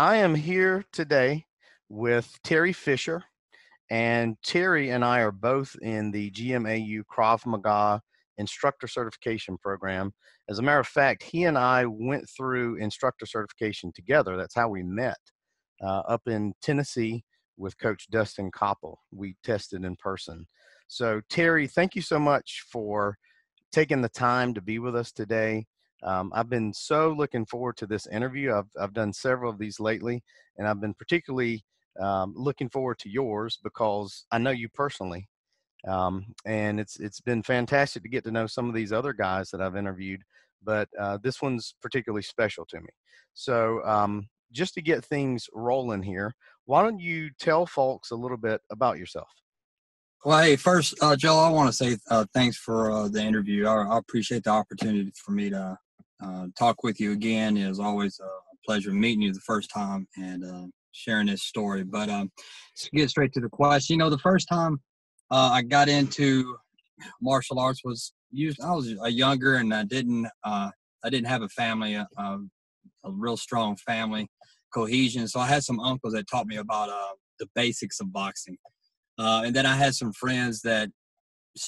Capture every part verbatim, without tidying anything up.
I am here today with Terry Fisher, and Terry and I are both in the G M A U Krav Maga instructor certification program. As a matter of fact, he and I went through instructor certification together. That's how we met uh, up in Tennessee with Coach Dustin Coppel. We tested in person. So Terry, thank you so much for taking the time to be with us today. Um, I've been so looking forward to this interview. I've, I've done several of these lately, and I've been particularly um, looking forward to yours because I know you personally. Um, and it's it's been fantastic to get to know some of these other guys that I've interviewed, but uh, this one's particularly special to me. So um, just to get things rolling here, why don't you tell folks a little bit about yourself? Well, hey, first, uh, Joel, I want to say uh, thanks for uh, the interview. I, I appreciate the opportunity for me to uh, talk with you again. It was always a pleasure meeting you the first time and uh, sharing this story. But um, to get straight to the question, you know, the first time Uh, I got into martial arts was used. I was a younger, and I didn't. Uh, I didn't have a family, a, a, a real strong family cohesion. So I had some uncles that taught me about uh, the basics of boxing, uh, and then I had some friends that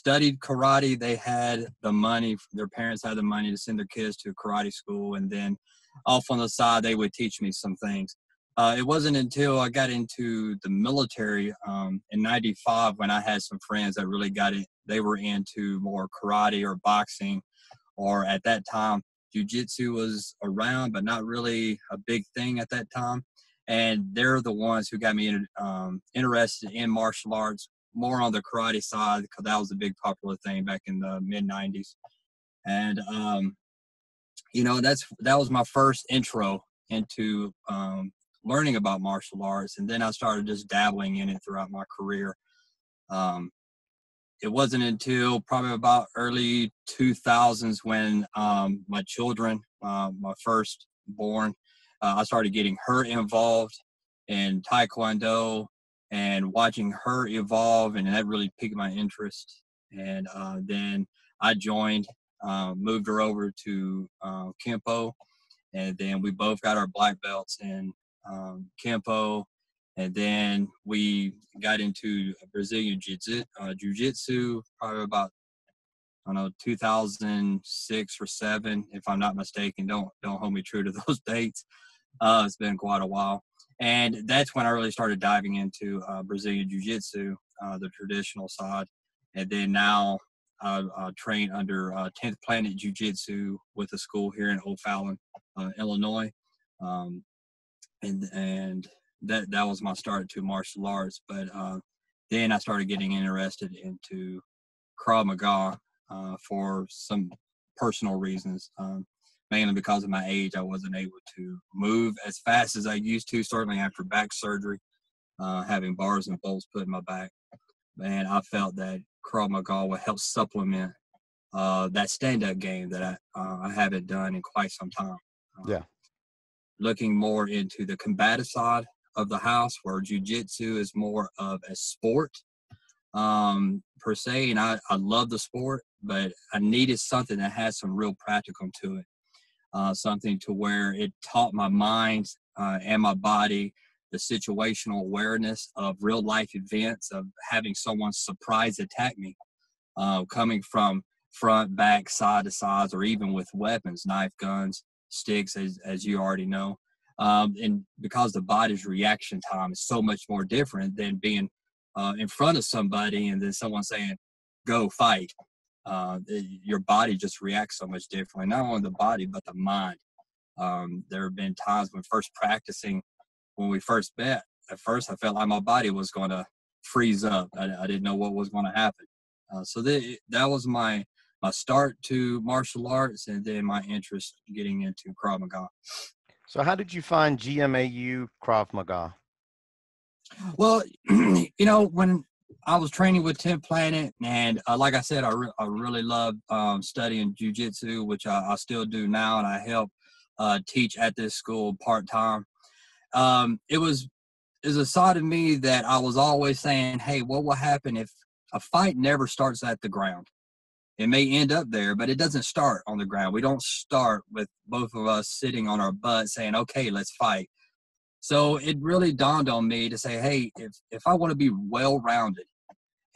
studied karate. They had the money. Their parents had the money to send their kids to karate school, and then off on the side, they would teach me some things. Uh, it wasn't until I got into the military um, in ninety-five when I had some friends that really got it. They were into more karate or boxing, or at that time, jiu-jitsu was around, but not really a big thing at that time. And they're the ones who got me um, interested in martial arts, more on the karate side, because that was a big popular thing back in the mid nineties. And, um, you know, that's that was my first intro into um, learning about martial arts, and then I started just dabbling in it throughout my career. Um, it wasn't until probably about early two thousands when um, my children, uh, my firstborn, uh, I started getting her involved in Taekwondo and watching her evolve, and that really piqued my interest. And uh, then I joined, uh, moved her over to uh, Kempo, and then we both got our black belts in um Kempo, and then we got into Brazilian jiu-jitsu, uh, jiu-jitsu probably about, I don't know, two thousand six or seven, if I'm not mistaken. Don't don't hold me true to those dates. Uh, it's been quite a while, and that's when I really started diving into uh, Brazilian jiu-jitsu, uh, the traditional side, and then now I, I train under uh, Tenth Planet Jiu-Jitsu with a school here in O'Fallon, uh, Illinois. Um, And, and that, that was my start to martial arts. But uh, then I started getting interested into Krav Maga uh, for some personal reasons, um, mainly because of my age. I wasn't able to move as fast as I used to, certainly after back surgery, uh, having bars and bolts put in my back. And I felt that Krav Maga would help supplement uh, that stand-up game that I, uh, I haven't done in quite some time. Uh, yeah. Looking more into the combative side of the house, where jiu-jitsu is more of a sport um, per se. And I, I love the sport, but I needed something that had some real practicum to it, uh, something to where it taught my mind uh, and my body the situational awareness of real life events, of having someone surprise attack me, uh, coming from front, back, side to sides, or even with weapons, knife, guns, sticks, as, as you already know. Um, and because the body's reaction time is so much more different than being uh, in front of somebody and then someone saying, go fight. Uh, your body just reacts so much differently, not only the body, but the mind. Um, there have been times when first practicing, when we first met, at first I felt like my body was going to freeze up. I, I didn't know what was going to happen. Uh, so that, that was my my start to martial arts, and then my interest getting into Krav Maga. So how did you find G M A U Krav Maga? Well, you know, when I was training with Tenth Planet, and uh, like I said, I, re I really loved um, studying jiu-jitsu, which I, I still do now, and I help uh, teach at this school part-time. Um, it was, it was a side of me that I was always saying, hey, what will happen if a fight never starts at the ground? It may end up there, but it doesn't start on the ground. We don't start with both of us sitting on our butt saying, okay, let's fight. So it really dawned on me to say, hey, if, if I want to be well-rounded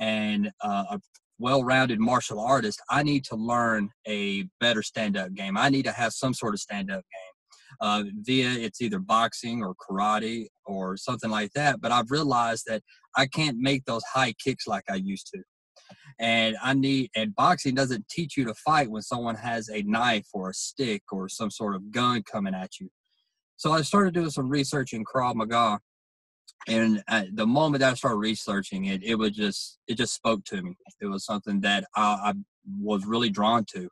and uh, a well-rounded martial artist, I need to learn a better stand-up game. I need to have some sort of stand-up game. Uh, via it's either boxing or karate or something like that. But I've realized that I can't make those high kicks like I used to. And I need, and boxing doesn't teach you to fight when someone has a knife or a stick or some sort of gun coming at you. So I started doing some research in Krav Maga, and at the moment that I started researching it, it was just, it just spoke to me. It was something that I, I was really drawn to,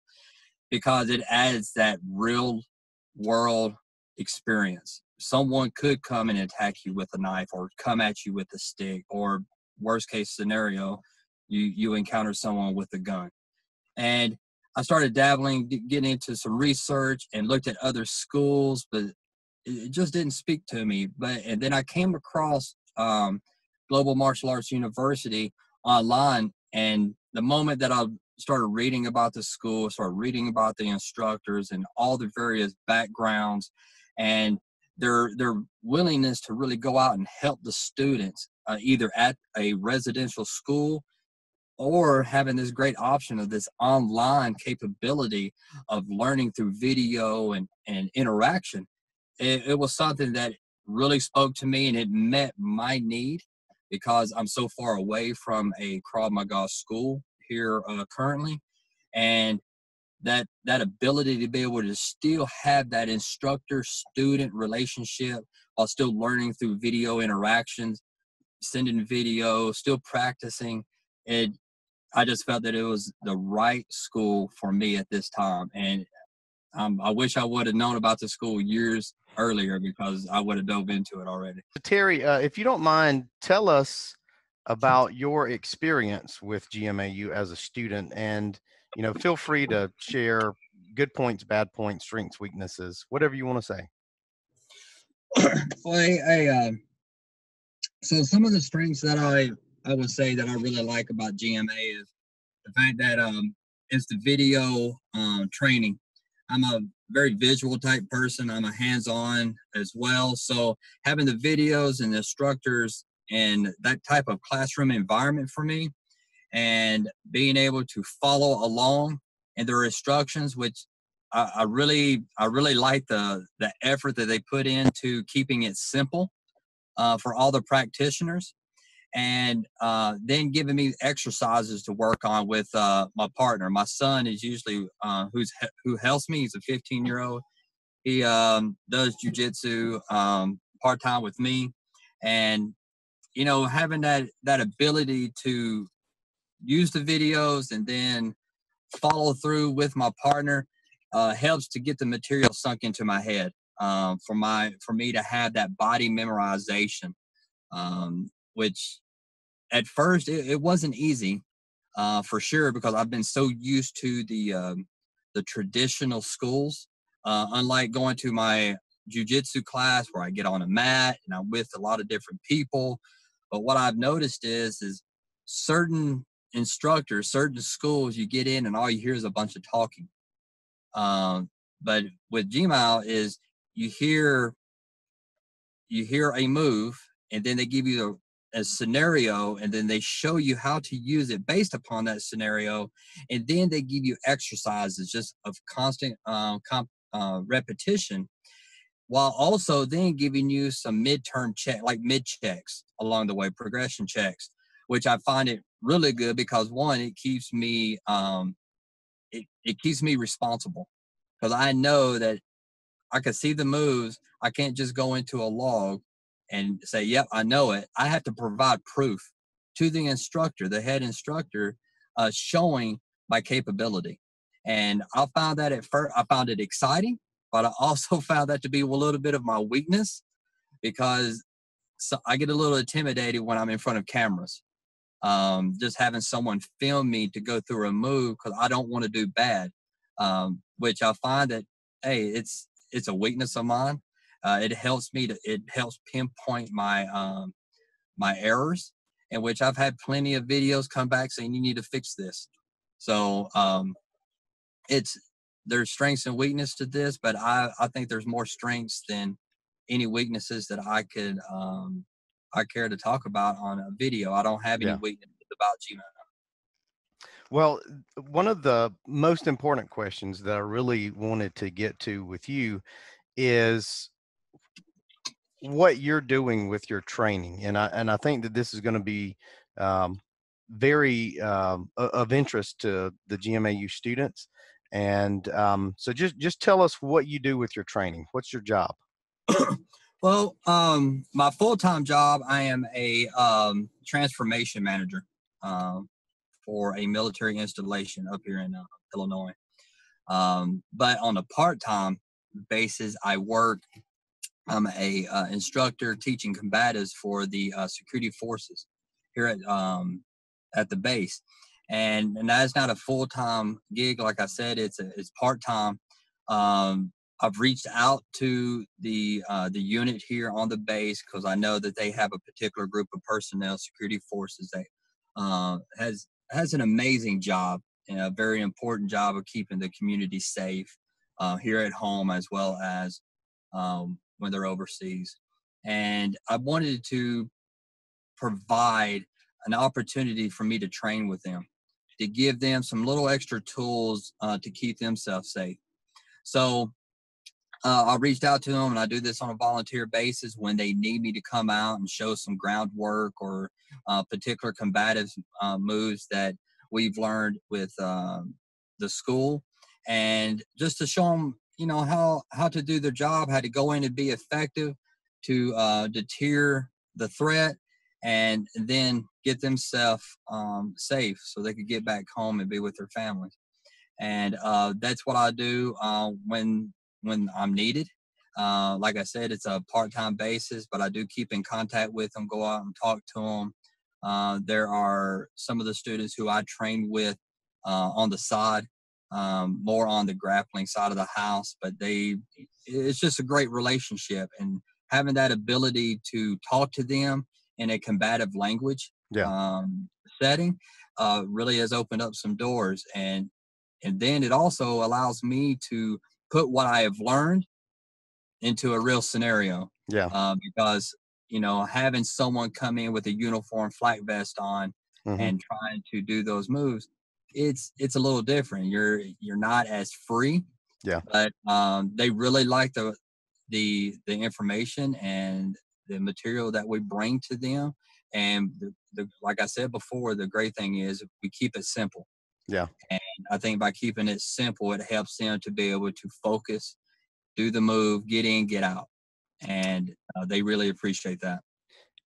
because it adds that real world experience. Someone could come and attack you with a knife, or come at you with a stick, or worst case scenario, you you encounter someone with a gun. And I started dabbling, getting into some research, and looked at other schools, but it just didn't speak to me. But and then I came across um, Global Martial Arts University online, and the moment that I started reading about the school, started reading about the instructors and all the various backgrounds, and their their willingness to really go out and help the students, uh, either at a residential school or having this great option of this online capability of learning through video and, and interaction. It, it was something that really spoke to me, and it met my need, because I'm so far away from a Krav Maga school here uh, currently. And that that ability to be able to still have that instructor-student relationship while still learning through video interactions, sending video, still practicing it, I just felt that it was the right school for me at this time. And um, I wish I would have known about the school years earlier, because I would have dove into it already. Terry, uh, if you don't mind, tell us about your experience with G M A U as a student, and, you know, feel free to share good points, bad points, strengths, weaknesses, whatever you want to say. Well, I, I uh, so some of the strengths that I, I would say that I really like about G M A is the fact that um, it's the video um, training. I'm a very visual type person. I'm a hands-on as well. So having the videos and the instructors and that type of classroom environment for me, and being able to follow along and their instructions, which I, I really, I really like the, the effort that they put into keeping it simple uh, for all the practitioners. And uh, then giving me exercises to work on with uh, my partner. My son is usually uh, who's who helps me. He's a fifteen-year-old. He um, does jiu-jitsu um, part-time with me, and you know, having that that ability to use the videos and then follow through with my partner uh, helps to get the material sunk into my head um, for my for me to have that body memorization, um, which. At first, it, it wasn't easy, uh, for sure, because I've been so used to the um, the traditional schools. Uh, unlike going to my jiu-jitsu class where I get on a mat and I'm with a lot of different people, but what I've noticed is is certain instructors, certain schools, you get in and all you hear is a bunch of talking. Um, but with G M A U is you hear you hear a move, and then they give you the a scenario, and then they show you how to use it based upon that scenario, and then they give you exercises just of constant um, comp, uh, repetition, while also then giving you some midterm check, like mid checks along the way, progression checks, which I find it really good because one, it keeps me um, it it keeps me responsible, because I know that I can see the moves. I can't just go into a log and say, yep, I know it. I have to provide proof to the instructor, the head instructor, uh, showing my capability. And I found that at first, I found it exciting, but I also found that to be a little bit of my weakness, because so I get a little intimidated when I'm in front of cameras. Um, just having someone film me to go through a move, because I don't want to do bad, um, which I find that, hey, it's it's a weakness of mine. Uh, it helps me to, it helps pinpoint my, um, my errors, in which I've had plenty of videos come back saying, you need to fix this. So, um, it's, there's strengths and weakness to this, but I, I think there's more strengths than, any weaknesses that I could, um, I care to talk about on a video. I don't have any yeah. weaknesses about G M O. Well, one of the most important questions that I really wanted to get to with you is what you're doing with your training. And I, and I think that this is going to be um, very um, of interest to the G M A U students. And um, so just, just tell us what you do with your training. What's your job? Well, um, my full-time job, I am a um, transformation manager um, for a military installation up here in uh, Illinois. Um, but on a part-time basis, I work. I'm a uh, instructor teaching combatives for the uh, security forces here at um, at the base, and and that's not a full-time gig. Like I said, it's a, it's part-time. Um, I've reached out to the uh, the unit here on the base because I know that they have a particular group of personnel, security forces, that uh, has has an amazing job and a very important job of keeping the community safe uh, here at home as well as um, when they're overseas. And I wanted to provide an opportunity for me to train with them, to give them some little extra tools uh, to keep themselves safe. So Uh, I reached out to them, and I do this on a volunteer basis when they need me to come out and show some groundwork or uh, particular combative uh, moves that we've learned with uh, the school, and just to show them, you know, how, how to do their job, how to go in and be effective, to uh, deter the threat, and then get themselves um, safe so they could get back home and be with their families. And uh, that's what I do uh, when when I'm needed. Uh, like I said, it's a part-time basis, but I do keep in contact with them, go out and talk to them. Uh, there are some of the students who I train with uh, on the side, um, more on the grappling side of the house, but they, it's just a great relationship, and having that ability to talk to them in a combative language yeah. um, setting uh, really has opened up some doors. And, and then it also allows me to put what I have learned into a real scenario. Yeah. Uh, because, you know, having someone come in with a uniform flak vest on mm-hmm. and trying to do those moves, it's, it's a little different. You're, you're not as free, yeah. but um, they really like the, the, the information and the material that we bring to them. And the, the, like I said before, the great thing is we keep it simple. Yeah. And I think by keeping it simple, it helps them to be able to focus, do the move, get in, get out. And uh, they really appreciate that.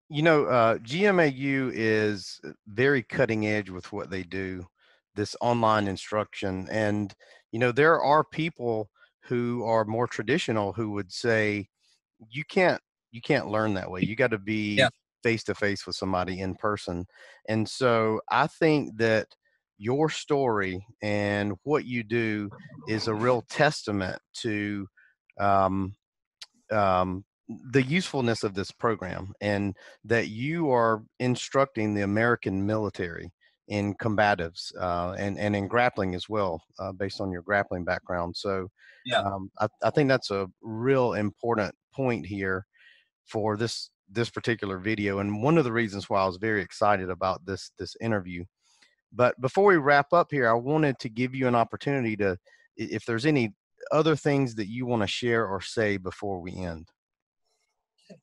You know, uh, G M A U is very cutting edge with what they do, this online instruction. And, you know, there are people who are more traditional who would say, you can't, you can't learn that way. You got to be yeah. face to face with somebody in person. And so I think that your story and what you do is a real testament to um, um, the usefulness of this program, and that you are instructing the American military in combatives uh, and, and in grappling as well, uh, based on your grappling background. So yeah. um, I, I think that's a real important point here for this, this particular video. And one of the reasons why I was very excited about this, this interview. But before we wrap up here, I wanted to give you an opportunity to, if there's any other things that you want to share or say before we end.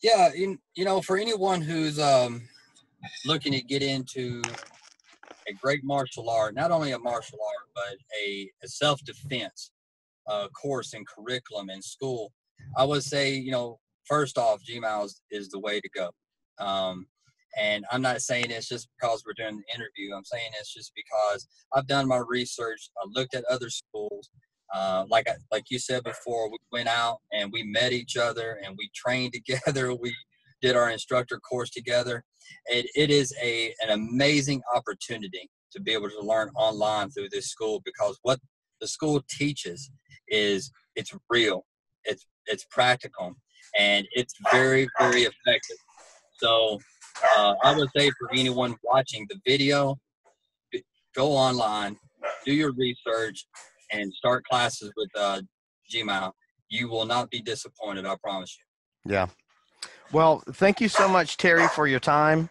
Yeah, in, you know, for anyone who's um, looking to get into a great martial art, not only a martial art, but a, a self-defense uh, course and curriculum in school, I would say, you know, first off, G M A U is, is the way to go. Um, And I'm not saying it's just because we're doing the interview. I'm saying it's just because I've done my research. I looked at other schools. Uh, like I, like you said before, we went out and we met each other and we trained together. We did our instructor course together. It, it is a, an amazing opportunity to be able to learn online through this school, because what the school teaches is it's real. It's, it's practical, and it's very, very effective. So Uh, I would say for anyone watching the video, go online, do your research, and start classes with uh, G M A U. You will not be disappointed, I promise you. Yeah. Well, thank you so much, Terry, for your time.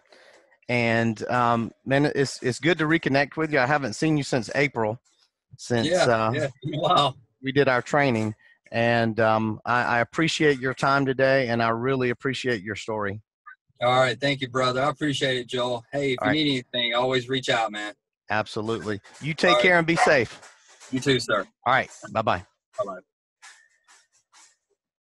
And um, man, it's it's good to reconnect with you. I haven't seen you since April, since yeah, uh, yeah. Wow. we did our training. And um, I, I appreciate your time today, and I really appreciate your story. All right. Thank you, brother. I appreciate it, Joel. Hey, if All you right. need anything, always reach out, man. Absolutely. You take All care right. and be safe. You too, sir. All right. Bye-bye. Bye-bye.